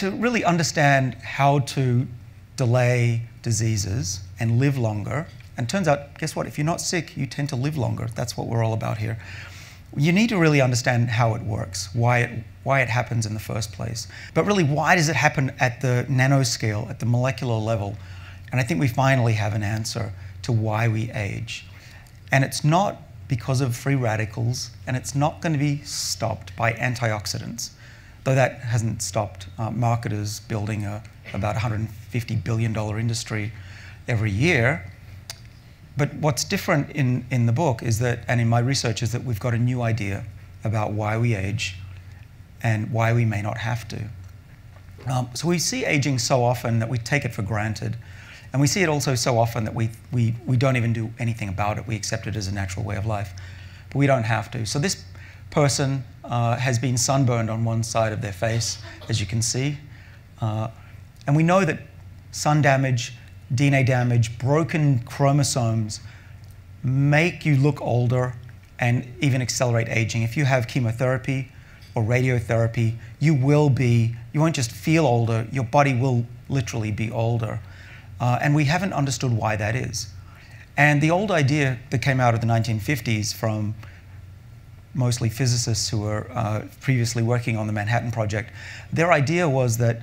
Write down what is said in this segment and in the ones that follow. to really understand how to delay diseases and live longer, and turns out, guess what, if you're not sick, you tend to live longer. That's what we're all about here. You need to really understand how it works, why it happens in the first place. But really, why does it happen at the nanoscale, at the molecular level? And I think we finally have an answer to why we age. And it's not because of free radicals, and it's not going to be stopped by antioxidants, though that hasn't stopped marketers building about $150 billion industry every year. But what's different in the book is that, and in my research, is that we've got a new idea about why we age and why we may not have to. So we see aging so often that we take it for granted. And we see it also so often that we don't even do anything about it. We accept it as a natural way of life, but we don't have to. So this person has been sunburned on one side of their face, as you can see. And we know that sun damage, DNA damage, broken chromosomes make you look older and even accelerate aging. If you have chemotherapy or radiotherapy, you won't just feel older, your body will literally be older. And we haven't understood why that is. And the old idea that came out of the 1950s from mostly physicists who were previously working on the Manhattan Project, their idea was that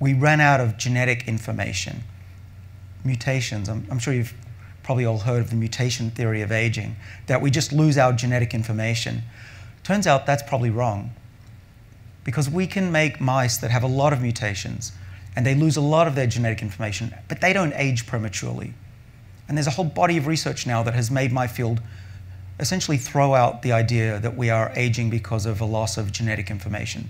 we ran out of genetic information. Mutations, I'm sure you've probably all heard of the mutation theory of aging, that we just lose our genetic information. Turns out that's probably wrong, because we can make mice that have a lot of mutations, and they lose a lot of their genetic information, but they don't age prematurely. And there's a whole body of research now that has made my field essentially throw out the idea that we are aging because of a loss of genetic information.